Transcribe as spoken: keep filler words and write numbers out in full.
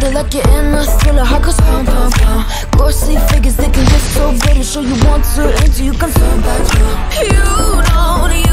bitter like you're in a thriller. Heart goes pound, pound, pound. Ghostly figures that can get so bitter. Show you want to enter, you can turn back. You don't.